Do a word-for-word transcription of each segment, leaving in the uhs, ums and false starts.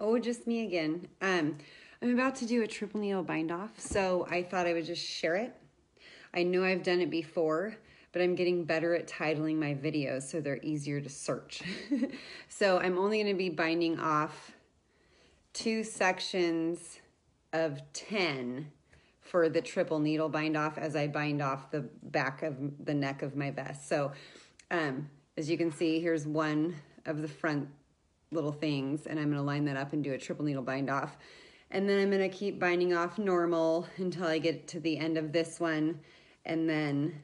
Oh, just me again. Um, I'm about to do a triple needle bind off, so I thought I would just share it. I know I've done it before, but I'm getting better at titling my videos so they're easier to search. So I'm only going to be binding off two sections of ten for the triple needle bind off as I bind off the back of the neck of my vest. So um, as you can see, here's one of the front little things, and I'm going to line that up and do a triple needle bind off. And then I'm going to keep binding off normal until I get to the end of this one, and then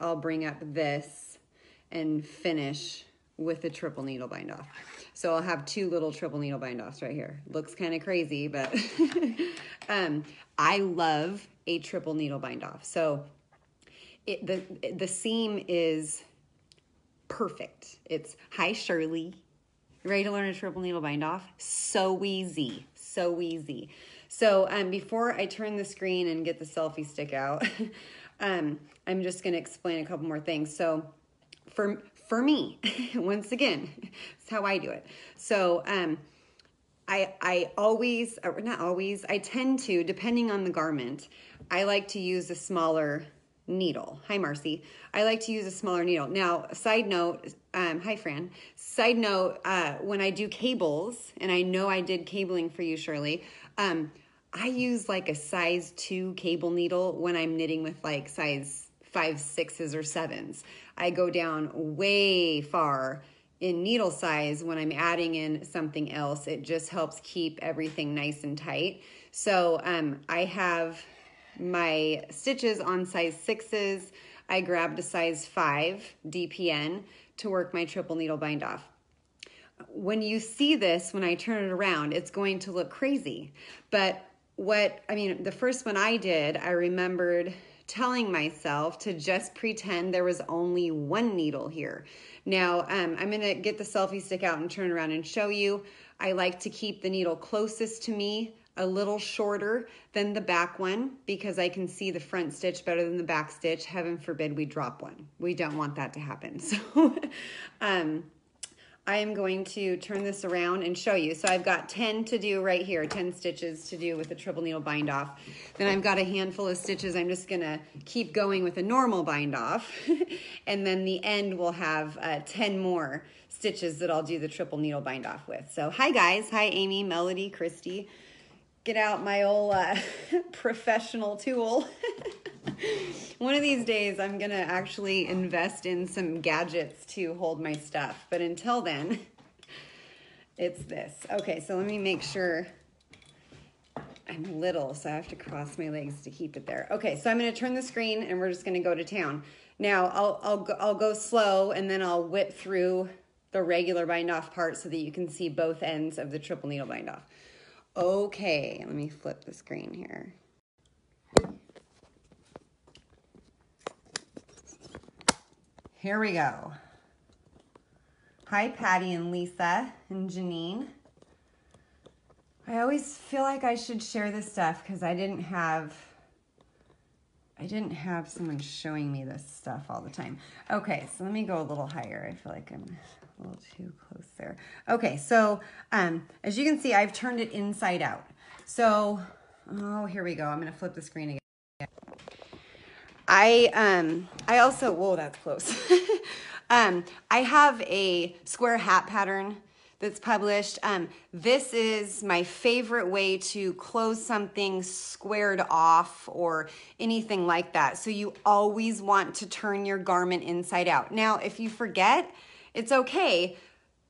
I'll bring up this and finish with a triple needle bind off. So I'll have two little triple needle bind offs right here. Looks kind of crazy, but um, I love a triple needle bind off. So it, the, the seam is perfect. It's, hi Shirley, ready to learn a triple needle bind off? So easy. So easy. So um, before I turn the screen and get the selfie stick out, um, I'm just going to explain a couple more things. So for, for me, once again, it's how I do it. So um, I, I always, or not always, I tend to, depending on the garment, I like to use a smaller needle. Hi, Marcy. I like to use a smaller needle. Now, side note, um, hi, Fran. Side note, uh, when I do cables, and I know I did cabling for you, Shirley, um, I use like a size two cable needle when I'm knitting with like size five, sixes, or sevens. I go down way far in needle size when I'm adding in something else. It just helps keep everything nice and tight. So um, I have my stitches on size sixes. I grabbed a size five D P N to work my triple needle bind off. When you see this, when I turn it around, it's going to look crazy. But what, I mean, the first one I did, I remembered telling myself to just pretend there was only one needle here. Now, um, I'm gonna get the selfie stick out and turn around and show you. I like to keep the needle closest to me, a little shorter than the back one, because I can see the front stitch better than the back stitch. Heaven forbid we drop one. We don't want that to happen. So um, I am going to turn this around and show you. So I've got ten to do right here, ten stitches to do with a triple needle bind off. Then I've got a handful of stitches. I'm just gonna keep going with a normal bind off. And then the end will have uh, ten more stitches that I'll do the triple needle bind off with. So hi guys, hi Amy, Melody, Christy. Get out my old uh, professional tool. One of these days, I'm gonna actually invest in some gadgets to hold my stuff. But until then, it's this. Okay, so let me make sure. I'm little, so I have to cross my legs to keep it there. Okay, so I'm gonna turn the screen and we're just gonna go to town. Now, I'll, I'll, go, I'll go slow and then I'll whip through the regular bind off part so that you can see both ends of the triple needle bind off. Okay, let me flip the screen here. Here we go. Hi, Patty and Lisa and Janine. I always feel like I should share this stuff because I didn't have, I didn't have someone showing me this stuff all the time. Okay, so let me go a little higher. I feel like I'm a little too close there. Okay, so um, as you can see, I've turned it inside out. So, oh, here we go. I'm gonna flip the screen again. I um, I also, whoa, that's close. um, I have a square hat pattern that's published. Um, this is my favorite way to close something squared off or anything like that. So you always want to turn your garment inside out. Now, if you forget, it's okay,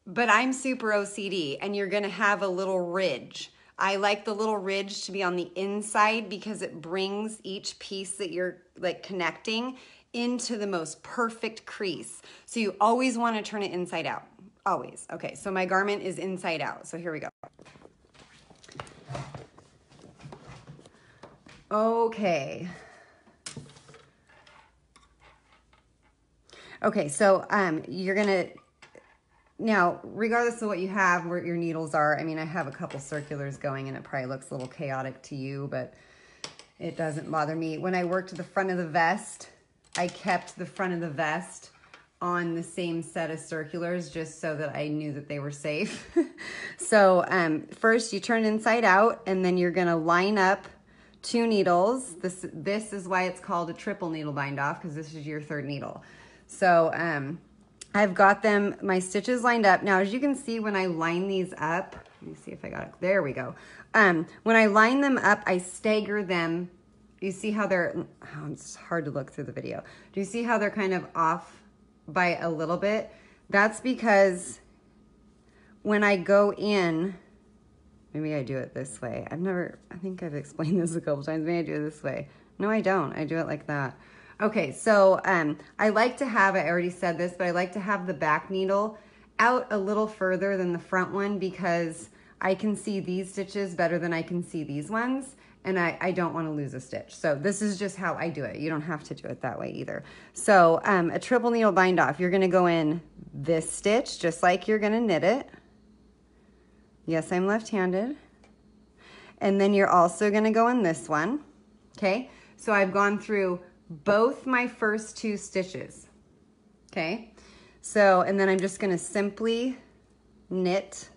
but I'm super O C D and you're gonna have a little ridge. I like the little ridge to be on the inside because it brings each piece that you're like connecting into the most perfect crease. So you always wanna turn it inside out, always. Okay, so my garment is inside out, so here we go. Okay. Okay, so um, you're gonna, now, regardless of what you have, where your needles are, I mean, I have a couple circulars going and it probably looks a little chaotic to you, but it doesn't bother me. When I worked the front of the vest, I kept the front of the vest on the same set of circulars just so that I knew that they were safe. So um, first you turn inside out, and then you're gonna line up two needles. This, this is why it's called a triple needle bind off, because this is your third needle. So um, I've got them, my stitches lined up. Now, as you can see, when I line these up, let me see if I got it, there we go. Um, when I line them up, I stagger them. Do you see how they're, oh, it's hard to look through the video. Do you see how they're kind of off by a little bit? That's because when I go in, maybe I do it this way. I've never, I think I've explained this a couple times. Maybe I do it this way. No, I don't, I do it like that. Okay, so um, I like to have, I already said this, but I like to have the back needle out a little further than the front one, because I can see these stitches better than I can see these ones, and I, I don't wanna lose a stitch. So this is just how I do it. You don't have to do it that way either. So um, a triple needle bind off, you're gonna go in this stitch, just like you're gonna knit it. Yes, I'm left-handed. And then you're also gonna go in this one, okay? So I've gone through both my first two stitches, okay? So, and then I'm just gonna simply knit.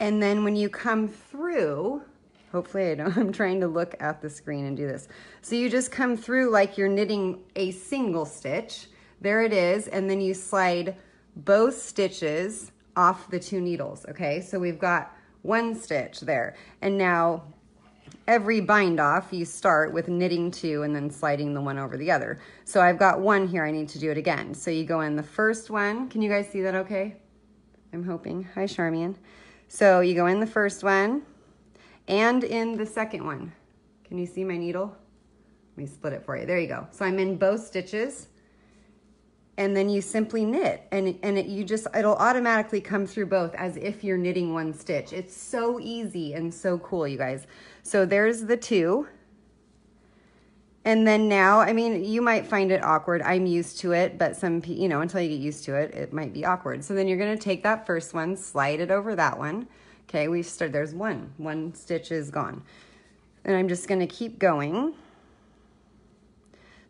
And then when you come through, hopefully I don't, I'm trying to look at the screen and do this. So you just come through like you're knitting a single stitch. There it is. And then you slide both stitches off the two needles, okay? So we've got one stitch there. And now every bind off, you start with knitting two and then sliding the one over the other. So I've got one here, I need to do it again. So you go in the first one. Can you guys see that okay? I'm hoping. Hi, Charmian. So you go in the first one and in the second one. Can you see my needle? Let me split it for you. There you go. So I'm in both stitches. And then you simply knit, and, and it, you just, it'll automatically come through both as if you're knitting one stitch. It's so easy and so cool, you guys. So there's the two. And then now, I mean, you might find it awkward. I'm used to it, but some, you know, until you get used to it, it might be awkward. So then you're gonna take that first one, slide it over that one. Okay, we've started, there's one, one stitch is gone. And I'm just gonna keep going.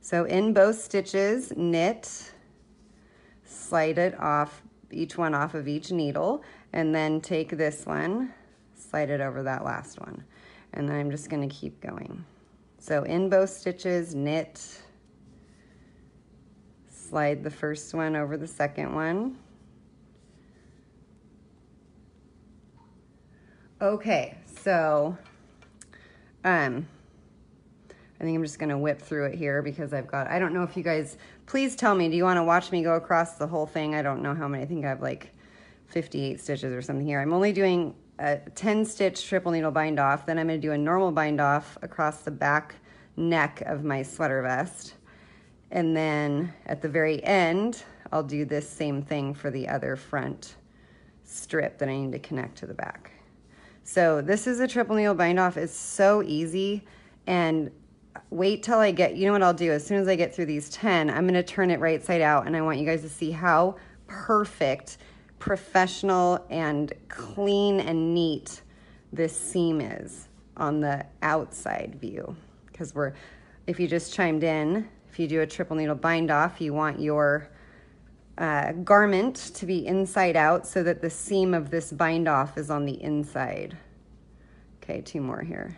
So in both stitches, knit, slide it off, each one off of each needle, and then take this one, slide it over that last one. And then I'm just gonna keep going. So in both stitches, knit, slide the first one over the second one. Okay, so um, I think I'm just gonna whip through it here because I've got, I don't know if you guys, please tell me, do you wanna watch me go across the whole thing? I don't know how many, I think I have like fifty-eight stitches or something here. I'm only doing a ten stitch triple needle bind off, then I'm gonna do a normal bind off across the back neck of my sweater vest. And then at the very end, I'll do this same thing for the other front strip that I need to connect to the back. So this is a triple needle bind off. It's so easy, and wait till I get, you know what I'll do? As soon as I get through these ten, I'm gonna turn it right side out, and I want you guys to see how perfect, professional, and clean and neat this seam is on the outside view. Because we're, if you just chimed in, if you do a triple needle bind off, you want your uh, garment to be inside out so that the seam of this bind off is on the inside. Okay, two more here.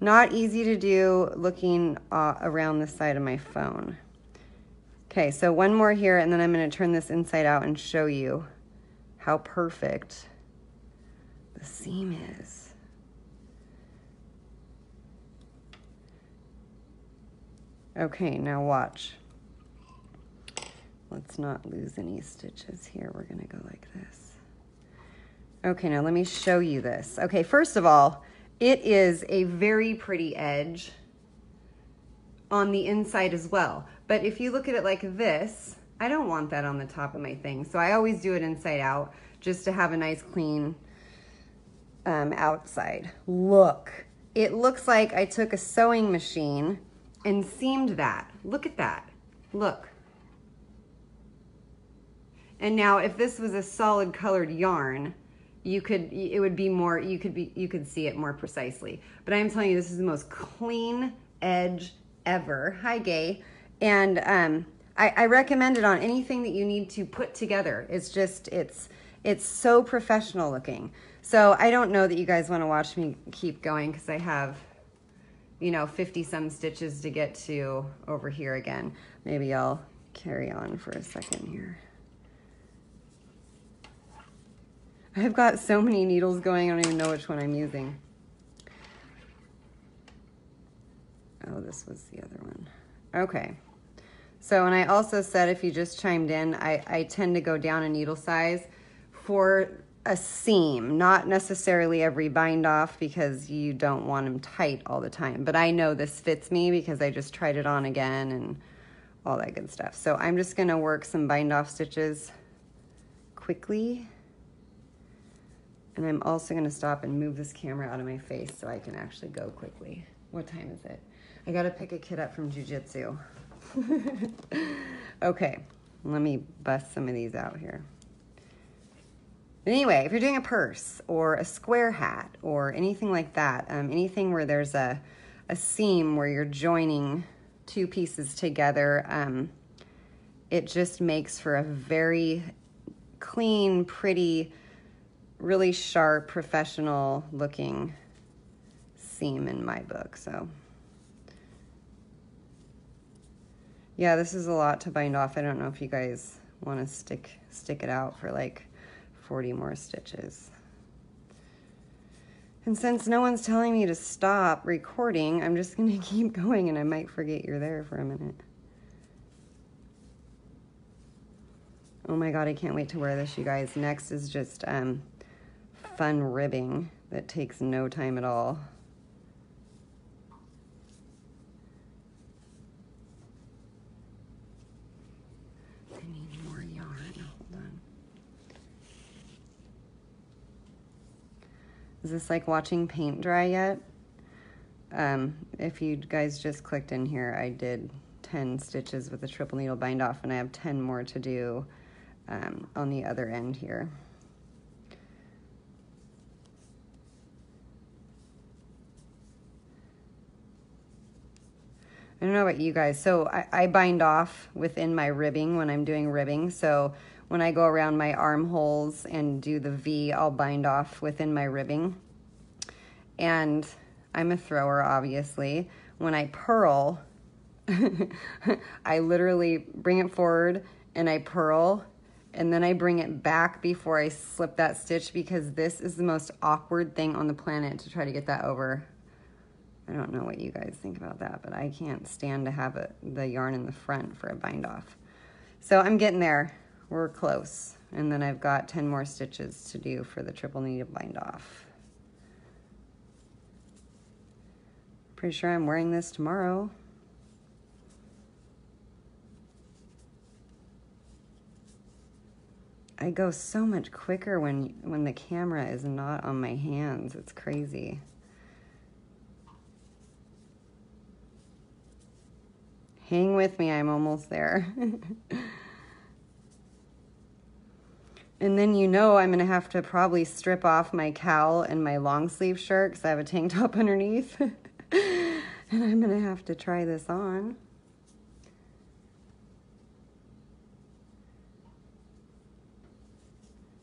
Not easy to do looking uh, around the side of my phone. Okay, so one more here, and then I'm gonna turn this inside out and show you how perfect the seam is. Okay, now watch. Let's not lose any stitches here. We're gonna go like this. Okay, now let me show you this. Okay, first of all, it is a very pretty edge on the inside as well. But if you look at it like this, I don't want that on the top of my thing. So I always do it inside out just to have a nice clean um, outside look. It looks like I took a sewing machine and seamed that. Look at that, look. And now if this was a solid colored yarn, you could, it would be more, you could be, you could see it more precisely. But I'm telling you, this is the most clean edge ever. Hi, Gay. And um, I, I recommend it on anything that you need to put together. It's just, it's, it's so professional looking. So I don't know that you guys want to watch me keep going, because I have, you know, fifty some stitches to get to over here again. Maybe I'll carry on for a second here. I've got so many needles going, I don't even know which one I'm using. Oh, this was the other one. Okay. So, and I also said, if you just chimed in, I, I tend to go down a needle size for a seam, not necessarily every bind off, because you don't want them tight all the time. But I know this fits me because I just tried it on again and all that good stuff. So I'm just gonna work some bind off stitches quickly. And I'm also gonna stop and move this camera out of my face so I can actually go quickly. What time is it? I gotta pick a kid up from jujitsu. Okay, let me bust some of these out here. Anyway, if you're doing a purse or a square hat or anything like that, um, anything where there's a, a seam where you're joining two pieces together, um, it just makes for a very clean, pretty, really sharp, professional looking seam in my book. So yeah, this is a lot to bind off. I don't know if you guys want to stick stick it out for like forty more stitches. And since no one's telling me to stop recording, I'm just going to keep going, and I might forget you're there for a minute. Oh my God, I can't wait to wear this, you guys. Next is just um, fun ribbing that takes no time at all. Is this like watching paint dry yet? Um, if you guys just clicked in here, I did ten stitches with a triple needle bind off, and I have ten more to do um, on the other end here. I don't know about you guys. So I, I bind off within my ribbing when I'm doing ribbing. So when I go around my armholes and do the V, I'll bind off within my ribbing. And I'm a thrower, obviously. When I purl, I literally bring it forward and I purl, and then I bring it back before I slip that stitch, because this is the most awkward thing on the planet to try to get that over. I don't know what you guys think about that, but I can't stand to have a, the yarn in the front for a bind off. So I'm getting there. We're close, and then I've got ten more stitches to do for the triple needle bind off. Pretty sure I'm wearing this tomorrow. I go so much quicker when when the camera is not on my hands. It's crazy. Hang with me, I'm almost there. And then you know I'm gonna have to probably strip off my cowl and my long sleeve shirt, because I have a tank top underneath. And I'm gonna have to try this on.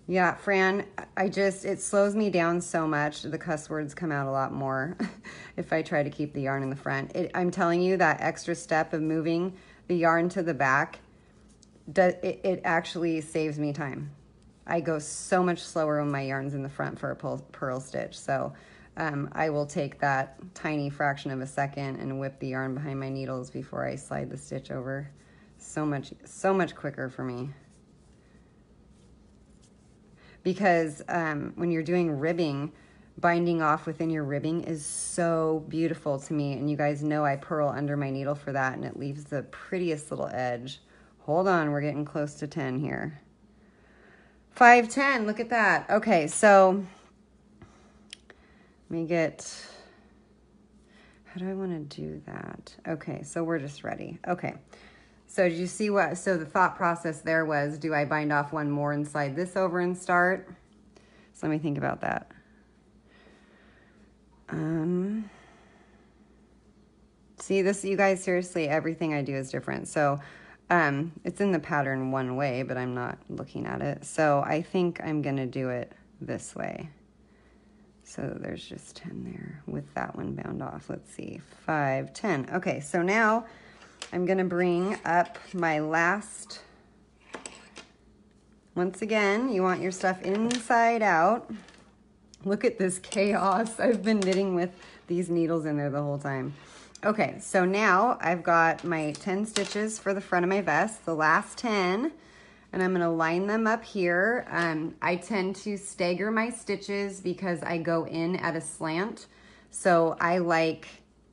Yeah, Fran, I just, it slows me down so much. The cuss words come out a lot more if I try to keep the yarn in the front. It, I'm telling you, that extra step of moving the yarn to the back, does, it, it actually saves me time. I go so much slower when my yarn's in the front for a purl stitch. So um, I will take that tiny fraction of a second and whip the yarn behind my needles before I slide the stitch over. So much, so much quicker for me. Because um, when you're doing ribbing, binding off within your ribbing is so beautiful to me. And you guys know I purl under my needle for that, and it leaves the prettiest little edge. Hold on, we're getting close to ten here. five ten, look at that. Okay, so let me get, how do I wanna do that? Okay, so we're just ready. Okay, so did you see what, so the thought process there was, do I bind off one more and slide this over and start? So let me think about that. Um, see this, you guys, seriously, everything I do is different. So Um, it's in the pattern one way, but I'm not looking at it. So I think I'm going to do it this way. So there's just ten there with that one bound off. Let's see, five, ten. Okay, so now I'm going to bring up my last. Once again, you want your stuff inside out. Look at this chaos. I've been knitting with these needles in there the whole time. Okay, so now I've got my ten stitches for the front of my vest, the last ten, and I'm gonna line them up here. Um, I tend to stagger my stitches because I go in at a slant, so I like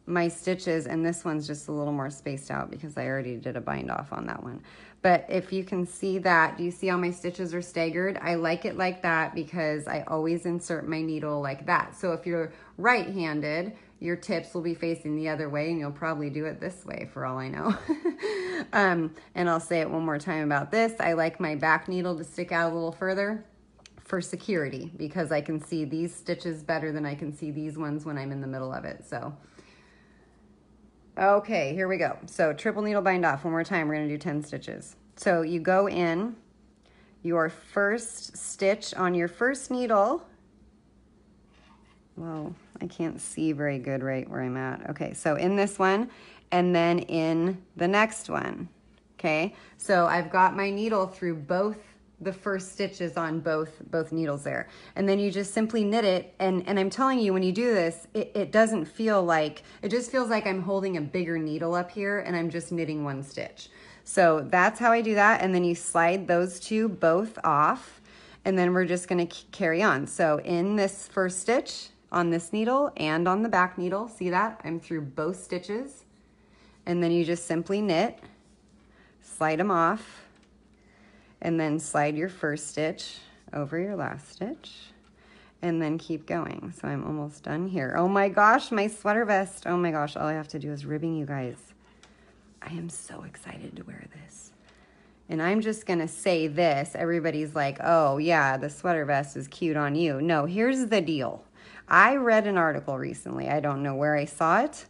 my stitches, and this one's just a little more spaced out because I already did a bind off on that one. But if you can see that, do you see how my stitches are staggered? I like it like that because I always insert my needle like that. So if you're right-handed, your tips will be facing the other way, and you'll probably do it this way for all I know. um, and I'll say it one more time about this. I like my back needle to stick out a little further for security because I can see these stitches better than I can see these ones when I'm in the middle of it. So, okay, here we go. So triple needle bind off. One more time, we're gonna do ten stitches. So you go in your first stitch on your first needle. Whoa, I can't see very good right where I'm at. Okay, so in this one, and then in the next one, okay? So I've got my needle through both the first stitches on both both needles there. And then you just simply knit it, and, and I'm telling you, when you do this, it, it doesn't feel like, it just feels like I'm holding a bigger needle up here, and I'm just knitting one stitch. So that's how I do that, and then you slide those two both off, and then we're just gonna carry on. So in this first stitch, on this needle and on the back needle. See that? I'm through both stitches. And then you just simply knit, slide them off, and then slide your first stitch over your last stitch, and then keep going. So I'm almost done here. Oh my gosh, my sweater vest. Oh my gosh, all I have to do is ribbing, you guys. I am so excited to wear this. And I'm just gonna say this. Everybody's like, oh yeah, the sweater vest is cute on you. No, here's the deal. I read an article recently, I don't know where I saw it,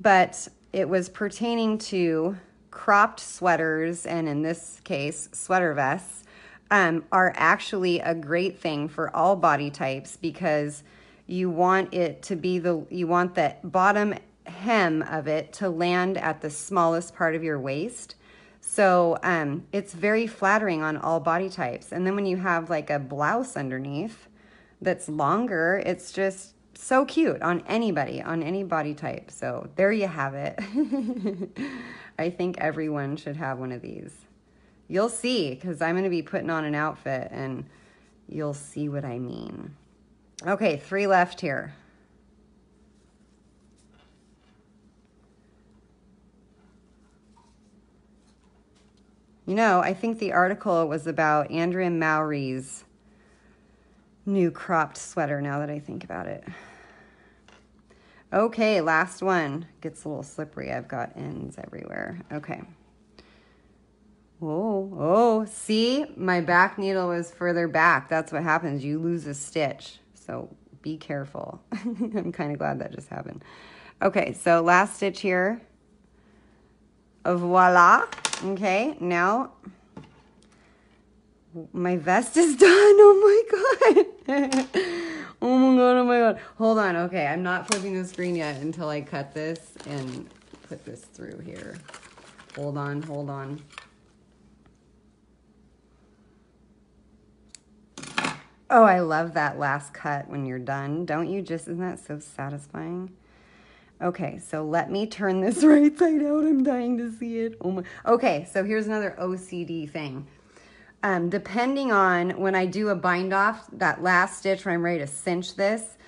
but it was pertaining to cropped sweaters, and in this case, sweater vests, um, are actually a great thing for all body types because you want it to be the, you want the bottom hem of it to land at the smallest part of your waist. So um, it's very flattering on all body types. And then when you have like a blouse underneath, that's longer, it's just so cute on anybody, on any body type. So there you have it. I think everyone should have one of these. You'll see, because I'm going to be putting on an outfit and you'll see what I mean. Okay, three left here. You know, I think the article was about Andrea Mowry's new cropped sweater, now that I think about it. Okay, last one. Gets a little slippery. I've got ends everywhere. Okay. Oh, oh, see? My back needle is further back. That's what happens. You lose a stitch. So be careful. I'm kind of glad that just happened. Okay, so last stitch here. Voila. Okay, now my vest is done. Oh my God. Oh my God, oh my God. Hold on, okay. I'm not flipping the screen yet until I cut this and put this through here. Hold on, hold on. Oh, I love that last cut when you're done. Don't you just, isn't that so satisfying? Okay, so let me turn this right side out. I'm dying to see it. Oh my. Okay, so here's another O C D thing. Um, depending on when I do a bind off, that last stitch where I'm ready to cinch this,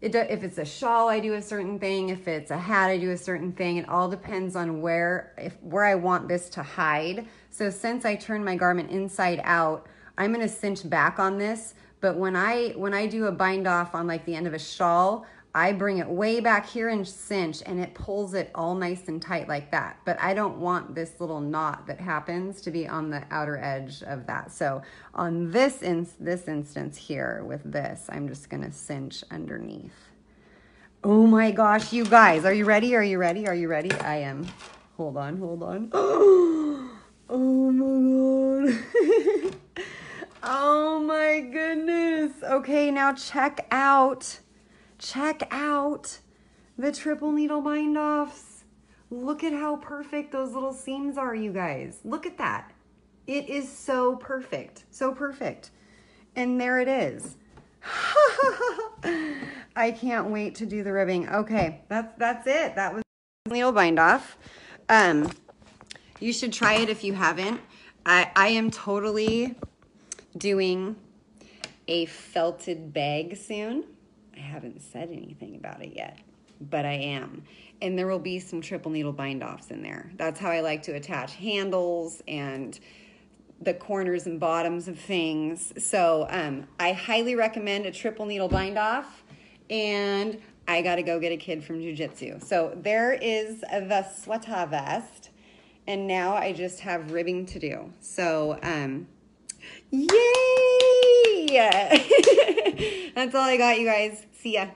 it, if it's a shawl, I do a certain thing. If it's a hat, I do a certain thing. It all depends on where, if, where I want this to hide. So since I turn my garment inside out, I'm going to cinch back on this. But when I, when I do a bind off on like the end of a shawl, I bring it way back here and cinch, and it pulls it all nice and tight like that. But I don't want this little knot that happens to be on the outer edge of that. So on this, in this instance here with this, I'm just going to cinch underneath. Oh my gosh, you guys, are you ready? Are you ready? Are you ready? I am. Hold on, hold on. Oh my god. Oh my goodness. Okay, now check out, check out the triple needle bind offs. Look at how perfect those little seams are, you guys. Look at that. It is so perfect, so perfect. And there it is. I can't wait to do the ribbing. Okay, that's that's it. That was the needle bind off. Um, you should try it if you haven't. I, I am totally doing a felted bag soon. I haven't said anything about it yet, but I am. And there will be some triple needle bind offs in there. That's how I like to attach handles and the corners and bottoms of things. So um, I highly recommend a triple needle bind off, and I gotta go get a kid from jujitsu. So there is the sweater vest, and now I just have ribbing to do. So um, yay! That's all I got, you guys. See ya.